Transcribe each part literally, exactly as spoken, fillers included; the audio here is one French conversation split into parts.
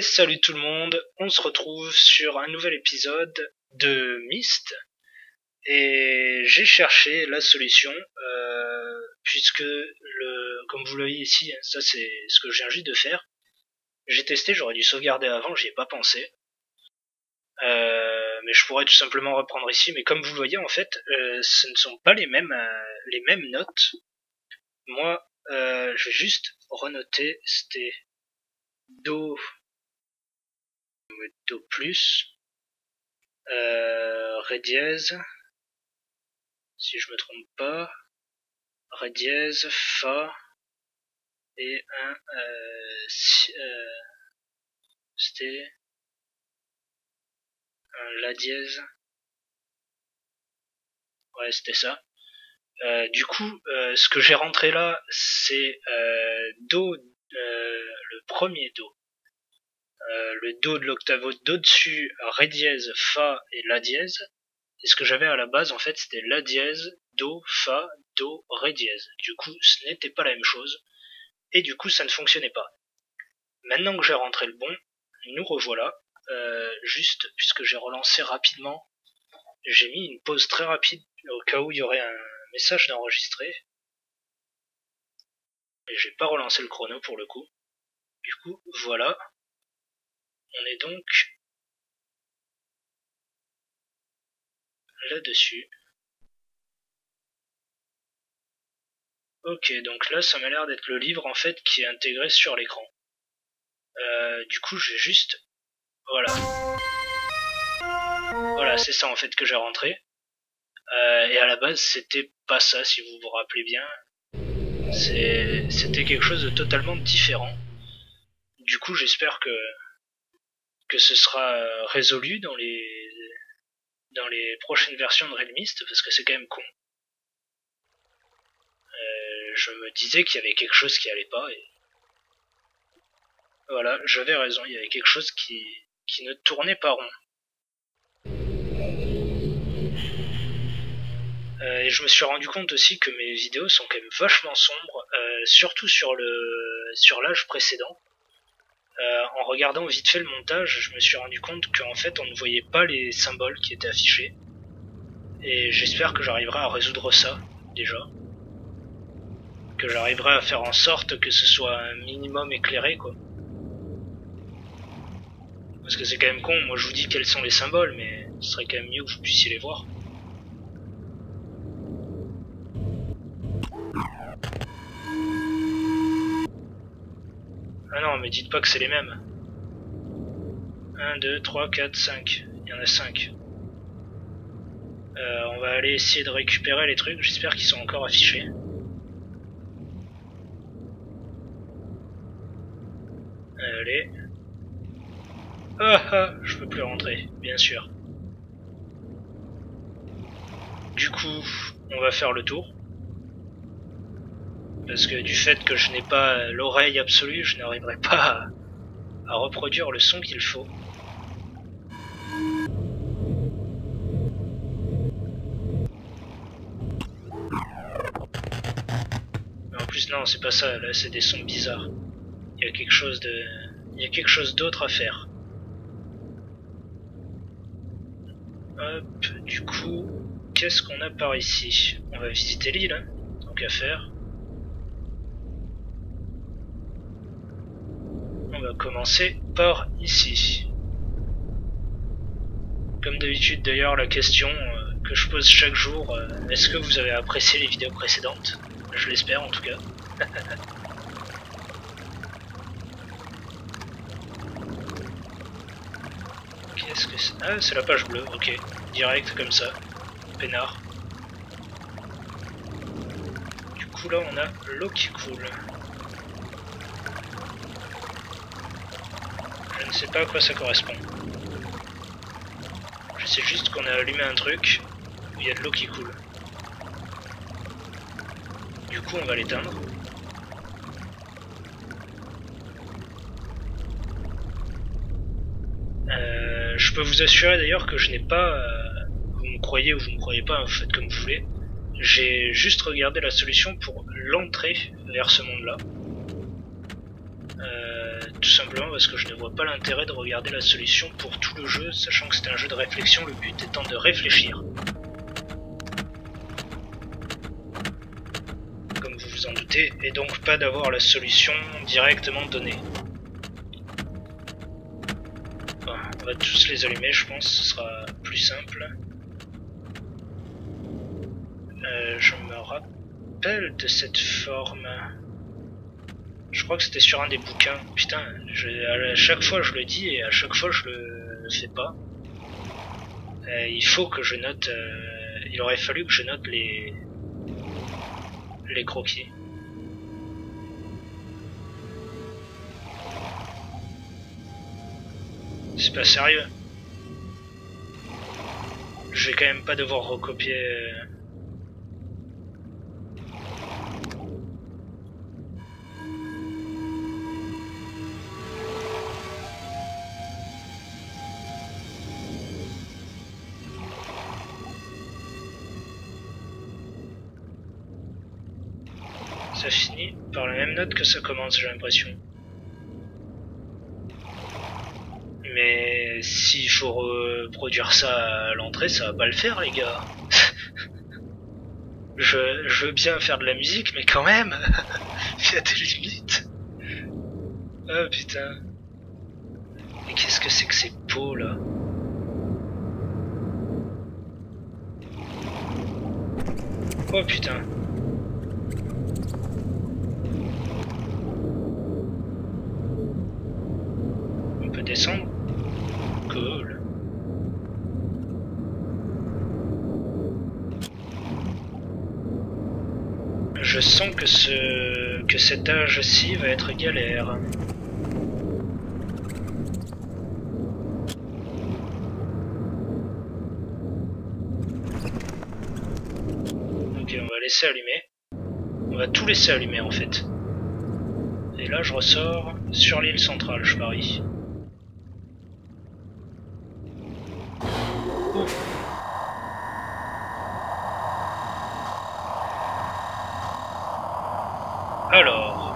Et salut tout le monde, on se retrouve sur un nouvel épisode de Mist. Et j'ai cherché la solution, euh, puisque, le, comme vous le voyez ici, ça c'est ce que je viens juste de faire. J'ai testé, j'aurais dû sauvegarder avant, j'y ai pas pensé. Euh, mais je pourrais tout simplement reprendre ici, mais comme vous le voyez en fait, euh, ce ne sont pas les mêmes, euh, les mêmes notes. Moi, euh, je vais juste renoter, c'était Do, Do plus, euh, Ré dièse, si je me trompe pas, Ré dièse, Fa, et un, euh, si, euh, c'était un La dièse, ouais c'était ça. Euh, du coup, euh, ce que j'ai rentré là, c'est euh, Do, euh, le premier Do, euh, le Do de l'octave d'au-dessus, Ré dièse, Fa et La dièse. Et ce que j'avais à la base, en fait, c'était La dièse, Do, Fa, Do, Ré dièse. Du coup, ce n'était pas la même chose. Et du coup, ça ne fonctionnait pas. Maintenant que j'ai rentré le bon, nous revoilà. Euh, juste, puisque j'ai relancé rapidement, j'ai mis une pause très rapide au cas où il y aurait un message d'enregistrer, et j'ai pas relancé le chrono pour le coup. Du coup voilà, on est donc là dessus. Ok, donc là ça m'a l'air d'être le livre en fait qui est intégré sur l'écran. Euh, du coup j'ai juste, voilà voilà c'est ça en fait que j'ai rentré. Euh, et à la base, c'était pas ça, si vous vous rappelez bien. C'était quelque chose de totalement différent. Du coup, j'espère que, que ce sera résolu dans les, dans les prochaines versions de Realmist, parce que c'est quand même con. Euh, je me disais qu'il y avait quelque chose qui allait pas. Et voilà, j'avais raison, il y avait quelque chose qui, qui ne tournait pas rond. Euh, et je me suis rendu compte aussi que mes vidéos sont quand même vachement sombres, euh, surtout sur le sur l'âge précédent. Euh, en regardant vite fait le montage, je me suis rendu compte qu'en fait on ne voyait pas les symboles qui étaient affichés. Et j'espère que j'arriverai à résoudre ça, déjà. Que j'arriverai à faire en sorte que ce soit un minimum éclairé, quoi. Parce que c'est quand même con, moi je vous dis quels sont les symboles, mais ce serait quand même mieux que vous puissiez les voir. Ah non, mais dites pas que c'est les mêmes. un, deux, trois, quatre, cinq. Il y en a cinq. Euh, on va aller essayer de récupérer les trucs. J'espère qu'ils sont encore affichés. Allez. Ah ah, je peux plus rentrer, bien sûr. Du coup, on va faire le tour. Parce que du fait que je n'ai pas l'oreille absolue, je n'arriverai pas à, à reproduire le son qu'il faut. Mais en plus non, c'est pas ça, là c'est des sons bizarres. Il y a quelque chose de. Il y a quelque chose d'autre à faire. Hop, du coup, qu'est-ce qu'on a par ici? On va visiter l'île, hein, tant qu'à faire. On va commencer par ici. Comme d'habitude d'ailleurs, la question euh, que je pose chaque jour, euh, est-ce que vous avez apprécié les vidéos précédentes? Je l'espère en tout cas. Qu'est-ce que c'est? Ah, c'est la page bleue, ok. Direct comme ça, peinard. Du coup là on a l'eau qui coule. Je ne sais pas à quoi ça correspond. Je sais juste qu'on a allumé un truc où il y a de l'eau qui coule. Du coup, on va l'éteindre. Euh, je peux vous assurer d'ailleurs que je n'ai pas... Euh, vous me croyez ou vous ne me croyez pas, vous faites comme vous voulez. J'ai juste regardé la solution pour l'entrée vers ce monde-là. Euh, tout simplement parce que je ne vois pas l'intérêt de regarder la solution pour tout le jeu, sachant que c'est un jeu de réflexion, le but étant de réfléchir. Comme vous vous en doutez, et donc pas d'avoir la solution directement donnée. Bon, on va tous les allumer, je pense, ce sera plus simple. Euh, je me rappelle de cette forme... Je crois que c'était sur un des bouquins. Putain, je, à chaque fois je le dis et à chaque fois je le fais pas. Euh, il faut que je note... Euh, il aurait fallu que je note les... les croquis. C'est pas sérieux. Je vais quand même pas devoir recopier... Euh... Ça finit par la même note que ça commence, j'ai l'impression. Mais s'il faut reproduire ça à l'entrée, ça va pas le faire, les gars. je, je veux bien faire de la musique, mais quand même, il y a des limites. Oh putain. Et qu'est-ce que c'est que ces pots là? Oh putain. Descendre. Cool. Je sens que ce que cet âge-ci va être galère. Ok, on va laisser allumer. On va tout laisser allumer en fait. Et là je ressors sur l'île centrale, je parie. Alors...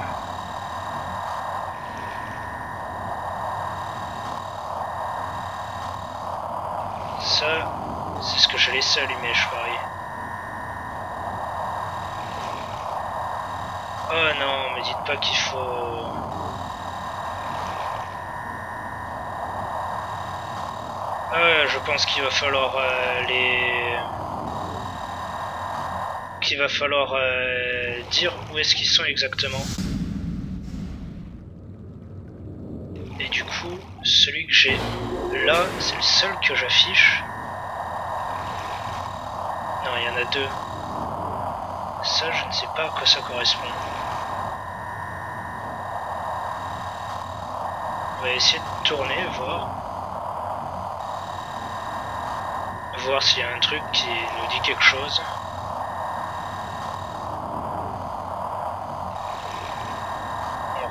Ça, c'est ce que j'ai laissé allumer, je parie. Oh non, mais dites pas qu'il faut... Ah, je pense qu'il va falloir euh, les... qu'il va falloir... Euh... dire où est-ce qu'ils sont exactement. Et du coup, celui que j'ai là, c'est le seul que j'affiche. Non, il y en a deux. Ça, je ne sais pas à quoi ça correspond. On va essayer de tourner, voir. Voir s'il y a un truc qui nous dit quelque chose.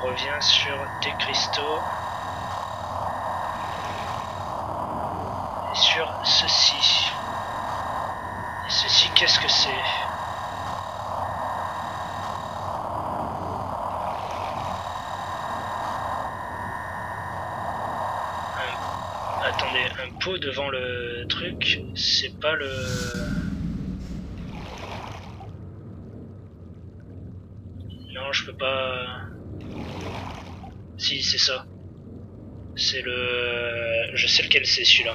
Revient sur des cristaux et sur ceci. Et ceci, qu'est-ce que c'est? Un... Attendez, un pot devant le truc, c'est pas le... Non, je peux pas... Si, c'est ça. C'est le... Je sais lequel c'est, celui-là.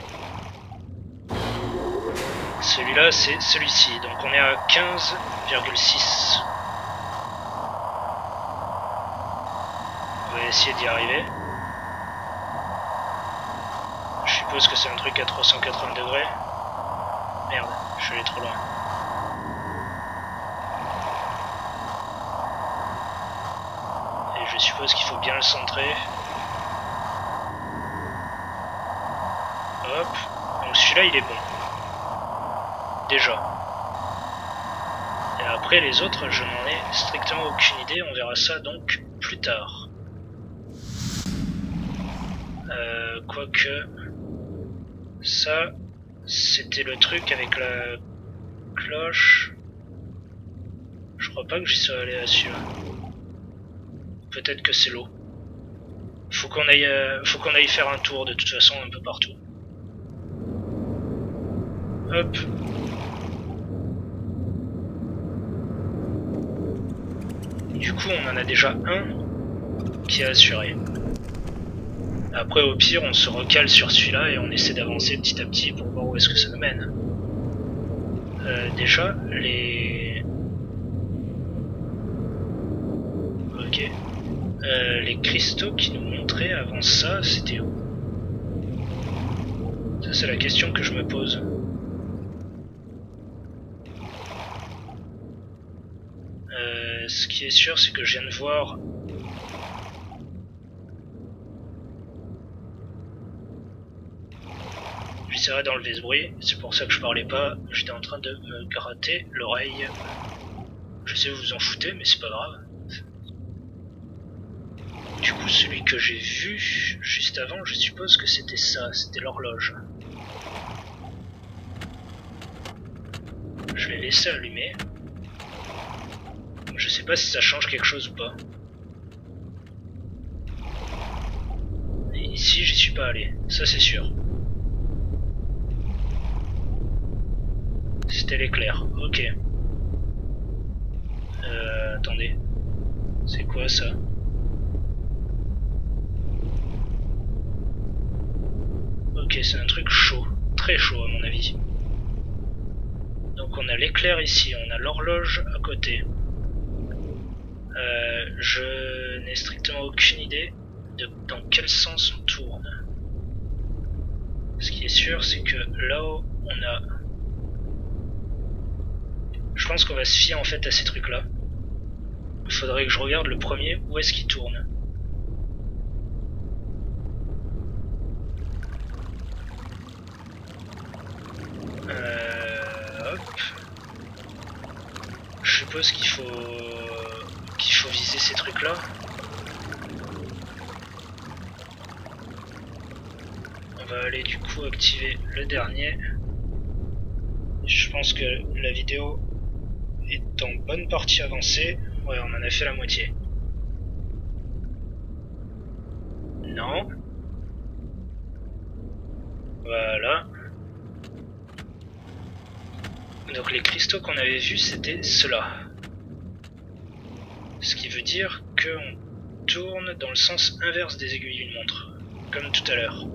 Celui-là, c'est celui-ci. Donc on est à quinze virgule six. On va essayer d'y arriver. Je suppose que c'est un truc à trois cent quatre-vingts degrés. Merde, je suis allé trop loin. Je suppose qu'il faut bien le centrer. Hop. Donc celui-là, il est bon. Déjà. Et après, les autres, je n'en ai strictement aucune idée. On verra ça donc plus tard. Euh, Quoique... Ça, c'était le truc avec la cloche. Je crois pas que j'y sois allé à celui-là. Peut-être que c'est l'eau. Faut qu'on aille, euh, faut qu'on aille faire un tour de toute façon un peu partout. Hop. Du coup, on en a déjà un qui est assuré. Après, au pire, on se recale sur celui-là et on essaie d'avancer petit à petit pour voir où est-ce que ça nous mène. Euh, déjà, les... Ok. Euh, les cristaux qui nous montraient avant ça, c'était où? Ça, c'est la question que je me pose. Euh, ce qui est sûr, c'est que je viens de voir... J'essaierai d'enlever ce bruit, c'est pour ça que je parlais pas, j'étais en train de me gratter l'oreille. Je sais vous en foutez, mais c'est pas grave. Du coup, celui que j'ai vu juste avant, je suppose que c'était ça, c'était l'horloge. Je l'ai laissé allumer. Je sais pas si ça change quelque chose ou pas. Et ici, j'y suis pas allé, ça c'est sûr. C'était l'éclair, ok. Euh, attendez. C'est quoi ça? Ok, c'est un truc chaud, très chaud à mon avis. Donc on a l'éclair ici, on a l'horloge à côté. Euh, je n'ai strictement aucune idée de dans quel sens on tourne. Ce qui est sûr, c'est que là-haut, on a... Je pense qu'on va se fier en fait à ces trucs-là. Il faudrait que je regarde le premier, où est-ce qu'il tourne. Euh, hop. Je suppose qu'il faut qu'il faut viser ces trucs-là. On va aller du coup activer le dernier. Je pense que la vidéo est en bonne partie avancée. Ouais, on en a fait la moitié. Non. Voilà. Donc les cristaux qu'on avait vus, c'était cela. Ce qui veut dire qu'on tourne dans le sens inverse des aiguilles d'une montre, comme tout à l'heure.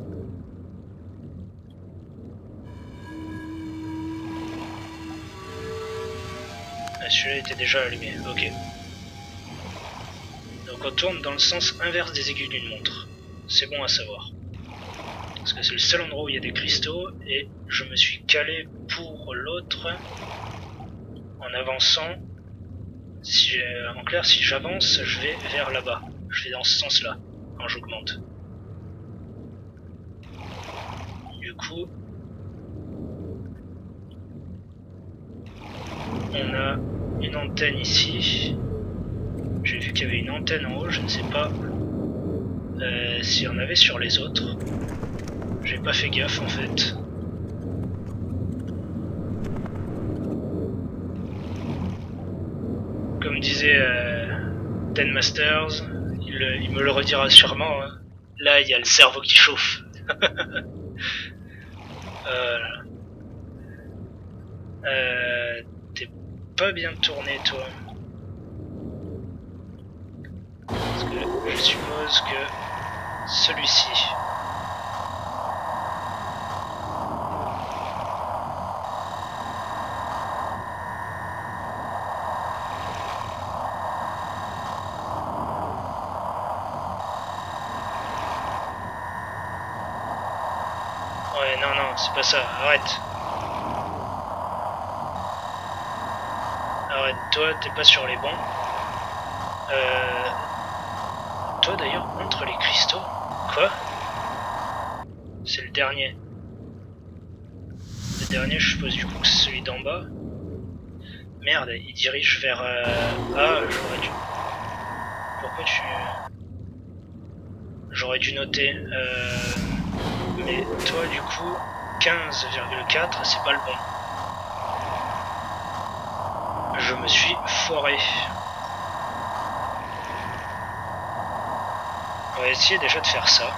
Celui-là était déjà allumé, ok. Donc on tourne dans le sens inverse des aiguilles d'une montre. C'est bon à savoir. Parce que c'est le seul endroit où il y a des cristaux, et je me suis calé pour l'autre en avançant. Si, en clair, si j'avance, je vais vers là-bas. Je vais dans ce sens-là, quand j'augmente. Du coup... On a une antenne ici. J'ai vu qu'il y avait une antenne en haut, je ne sais pas euh, s'il y en avait sur les autres. J'ai pas fait gaffe en fait. Comme disait euh, Tenmasters, il, il me le redira sûrement. Hein. Là, il y a le cerveau qui chauffe. euh, euh, Pas bien tourné toi. Parce que je suppose que celui-ci. Ouais non non, c'est pas ça, arrête. Toi, t'es pas sur les bons. Euh... Toi, d'ailleurs, entre les cristaux. Quoi? C'est le dernier. Le dernier, je suppose du coup que c'est celui d'en bas. Merde, il dirige vers... Euh... Ah, j'aurais dû... Pourquoi tu... J'aurais dû noter. Euh... Mais toi, du coup, quinze virgule quatre, c'est pas le bon. Je me suis foiré. va essayer déjà de faire ça.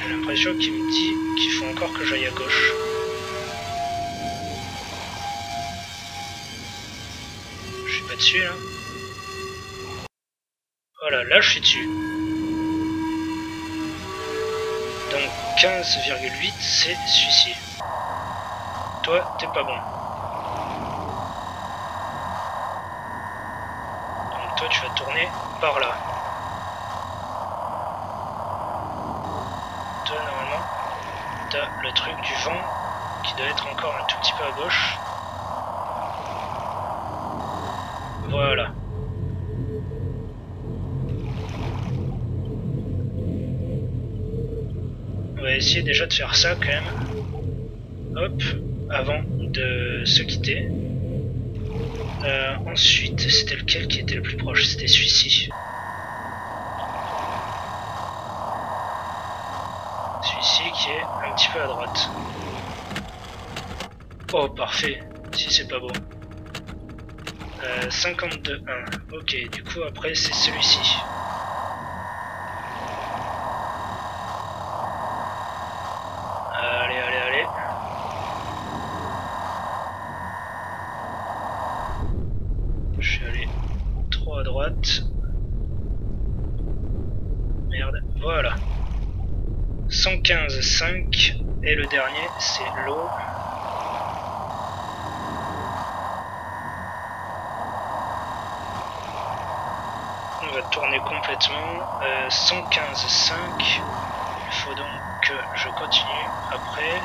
J'ai l'impression qu'il me dit qu'il faut encore que j'aille à gauche. Je suis pas dessus là. Voilà, là je suis dessus. Donc quinze virgule huit c'est celui-ci. Toi, t'es pas bon. Donc toi tu vas tourner par là. T'as le truc du vent qui doit être encore un tout petit peu à gauche. Voilà. On va essayer déjà de faire ça quand même. Hop, avant de se quitter. Euh, ensuite, c'était lequel qui était le plus proche? C'était celui-ci. Qui est un petit peu à droite. Oh parfait, si c'est pas beau. Euh, cinquante-deux un. Ok, du coup après c'est celui-ci. Allez, allez, allez. Je suis allé trop à droite. Merde, voilà. cent quinze virgule cinq et le dernier c'est l'eau. On va tourner complètement. Euh, cent quinze virgule cinq. Il faut donc que je continue après.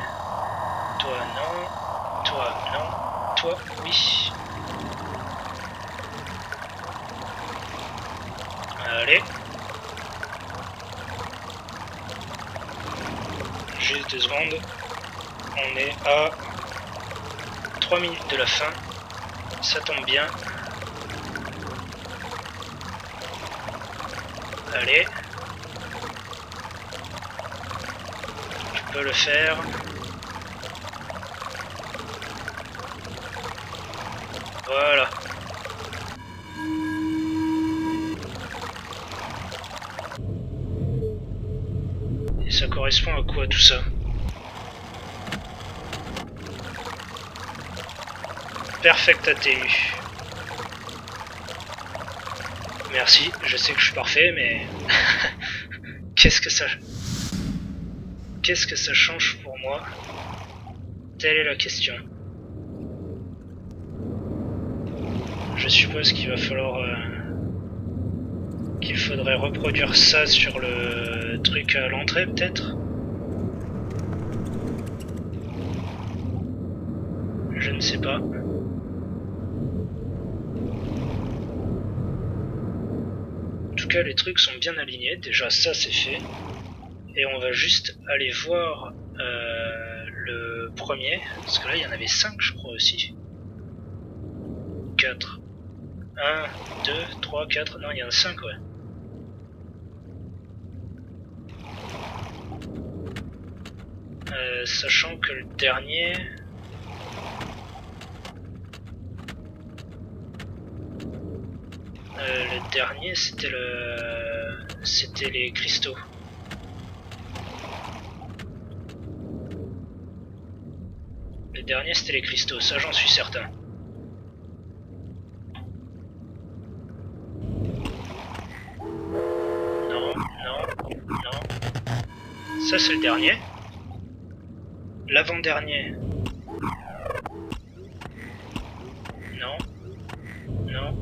Toi non. Toi non. Toi oui. Allez. Juste deux secondes, on est à trois minutes de la fin, ça tombe bien. Allez, je peux le faire. Voilà. Ça correspond à quoi tout ça? Perfect A T U. Merci, je sais que je suis parfait, mais... Qu'est-ce que ça... Qu'est-ce que ça change pour moi? Telle est la question. Je suppose qu'il va falloir... Euh... qu'il faudrait reproduire ça sur le truc à l'entrée peut-être. Je ne sais pas. En tout cas les trucs sont bien alignés, déjà ça c'est fait. Et on va juste aller voir euh, le premier, parce que là il y en avait cinq je crois aussi. quatre. un, deux, trois, quatre, non il y en a cinq ouais. Euh, sachant que le dernier... Euh, le dernier c'était le... c'était les cristaux. Le dernier c'était les cristaux, ça j'en suis certain. Non, non, non. Ça c'est le dernier. L'avant-dernier. Non. Non.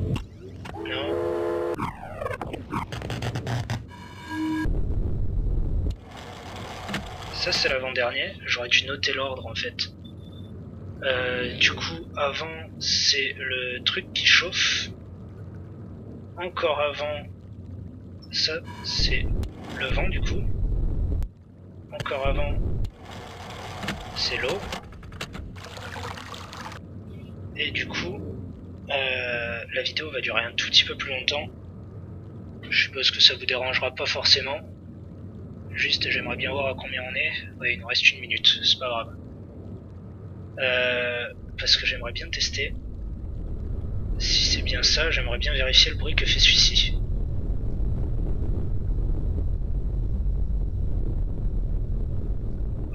Non. Ça c'est l'avant-dernier. J'aurais dû noter l'ordre en fait. Euh, du coup, avant, c'est le truc qui chauffe. Encore avant, ça, c'est le vent, du coup. Encore avant, c'est l'eau. Et du coup, euh, la vidéo va durer un tout petit peu plus longtemps. Je suppose que ça vous dérangera pas forcément. Juste, j'aimerais bien voir à combien on est. Ouais, il nous reste une minute, c'est pas grave. Euh, parce que j'aimerais bien tester. Si c'est bien ça, j'aimerais bien vérifier le bruit que fait celui-ci.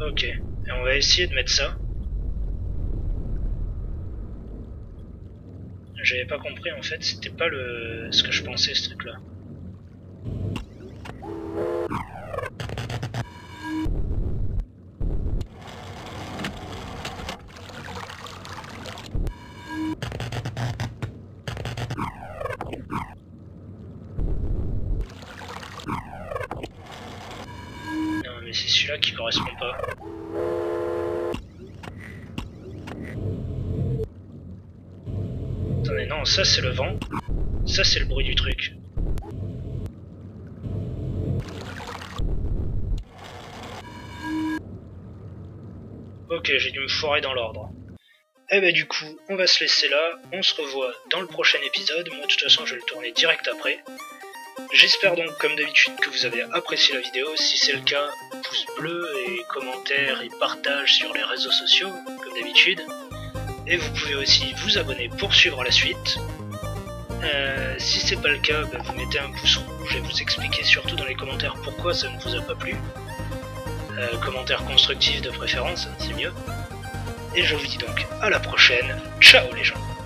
Ok, et on va essayer de mettre ça. J'avais pas compris en fait, c'était pas le ce que je pensais ce truc là. Non mais c'est celui-là qui correspond pas. Non, ça c'est le vent, ça c'est le bruit du truc. Ok, j'ai dû me foirer dans l'ordre. Et bah du coup, on va se laisser là, on se revoit dans le prochain épisode. Moi de toute façon je vais le tourner direct après. J'espère donc comme d'habitude que vous avez apprécié la vidéo. Si c'est le cas, pouce bleu et commentaires et partage sur les réseaux sociaux comme d'habitude. Et vous pouvez aussi vous abonner pour suivre la suite. Euh, si c'est pas le cas, bah vous mettez un pouce rouge et vous expliquez surtout dans les commentaires pourquoi ça ne vous a pas plu. Euh, commentaires constructifs de préférence, c'est mieux. Et je vous dis donc à la prochaine. Ciao les gens!